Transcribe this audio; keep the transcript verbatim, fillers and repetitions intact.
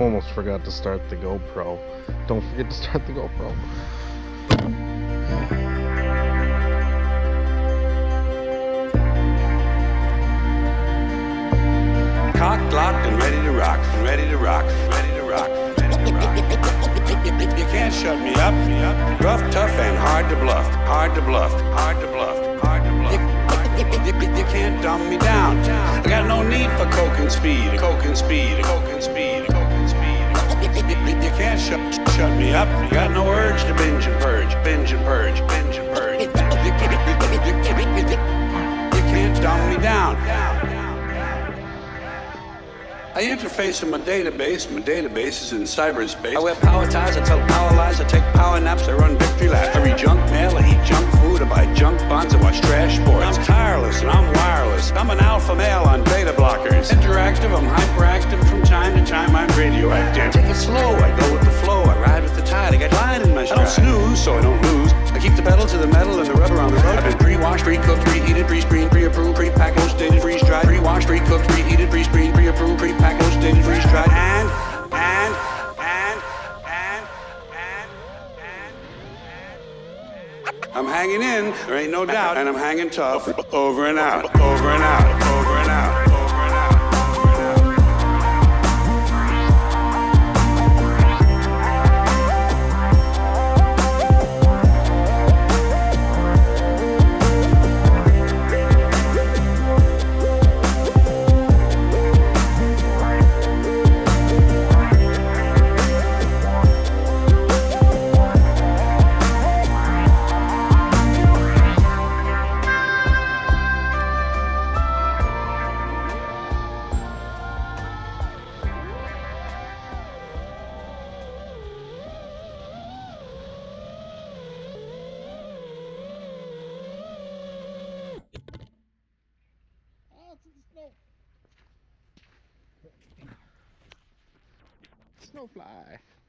almost forgot to start the GoPro. Don't forget to start the GoPro. Cocked, locked, and ready to rock, ready to rock, ready to rock, ready to rock. You can't shut me up, me up. Rough, tough, and hard to bluff, hard to bluff, hard to bluff, hard to bluff. You can't dumb me down. I got no need for coke and speed, coke and speed, coke and speed, coke and speed. You can't shut shut me up. You got no urge to binge and purge, binge and purge, binge and purge. You can't dumb me down. I interface in my database. My database is in cyberspace. I wear power ties. I tell power lies. I take power naps. I run victory laps. I read junk mail. I eat junk food. I buy junk bonds. I watch trash sports. I'm tireless and I'm wireless. I'm an alpha male on beta blockers. Interactive. I'm hyperactive. From time to time, I'm radioactive. I take it slow. I go with the flow. I ride with the tide. I got line in my stride. I don't snooze, so I don't lose. I keep the pedal to the metal and the rubber on the road. I've been pre-washed, pre-cooked, pre-heated, pre-screened, pre-approved, pre-packaged, dated, freeze-dried. Pre-washed, pre-cooked, pre-heated, pre-screened, pre-approved, pre packaged, dated, freeze-dried. And, and, and, and, and, and, and. I'm hanging in, there ain't no doubt, and I'm hanging tough. Over and out, over and out, over and out. Snowfly.